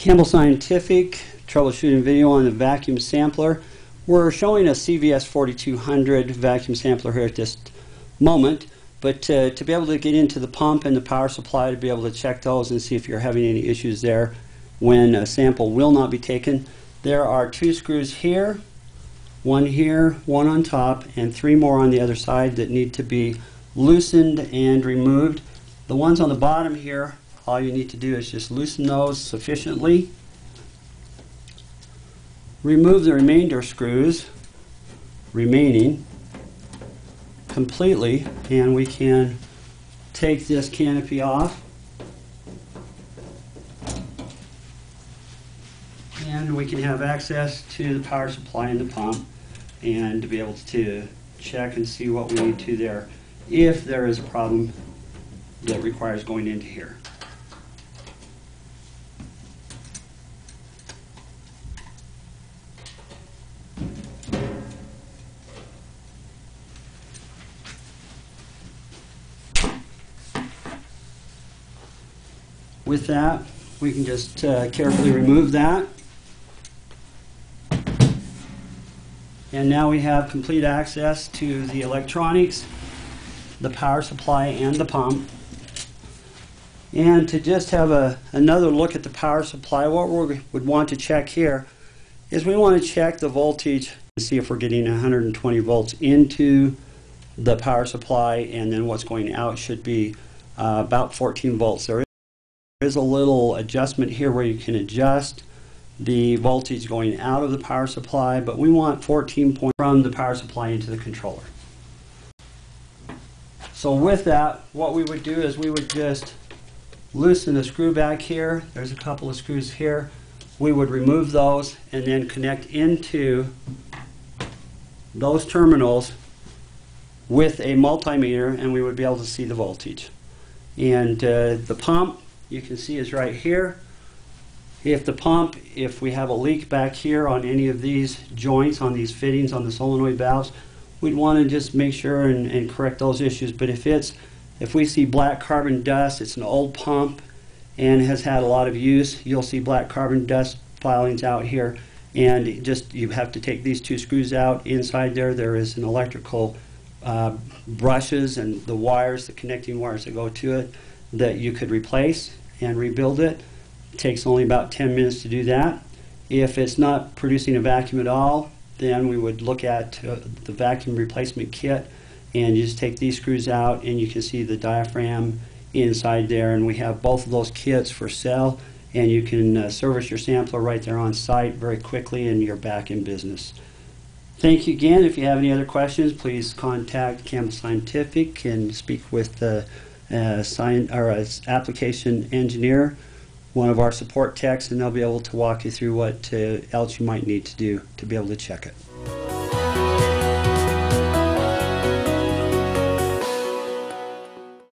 Campbell Scientific troubleshooting video on the vacuum sampler. We're showing a CVS 4200 vacuum sampler here at this moment, but to be able to get into the pump and the power supply, to be able to check those and see if you're having any issues there when a sample will not be taken. There are two screws here, one on top, and three more on the other side that need to be loosened and removed. The ones on the bottom here, all you need to do is just loosen those sufficiently. Remove the remainder screws remaining completely, and we can take this canopy off. And we can have access to the power supply and the pump and to be able to check and see what we need to there if there is a problem that requires going into here. With that, we can just carefully remove that. And now we have complete access to the electronics, the power supply, and the pump. And to just have another look at the power supply, what we would want to check here is we want to check the voltage and see if we're getting 120 volts into the power supply, and then what's going out should be about 14 volts. There is a little adjustment here where you can adjust the voltage going out of the power supply, but we want 14 from the power supply into the controller. So with that, what we would do is we would just loosen the screw back here. There's a couple of screws here. We would remove those and then connect into those terminals with a multimeter, and we would be able to see the voltage. And the pump, you can see, is right here. If we have a leak back here on any of these joints, on these fittings, on the solenoid valves, we'd want to just make sure and correct those issues. But if we see black carbon dust, it's an old pump and has had a lot of use, you'll see black carbon dust filings out here, and just you have to take these two screws out. Inside there is an electrical brushes and the wires, the connecting wires that go to it, that you could replace and rebuild it. It takes only about 10 minutes to do that. If it's not producing a vacuum at all, then we would look at the vacuum replacement kit, and you just take these screws out and you can see the diaphragm inside there, and we have both of those kits for sale, and you can service your sampler right there on site very quickly, and you're back in business. Thank you again. If you have any other questions, please contact Campbell Scientific and speak with the application engineer, one of our support techs, and they'll be able to walk you through what else you might need to do to be able to check it.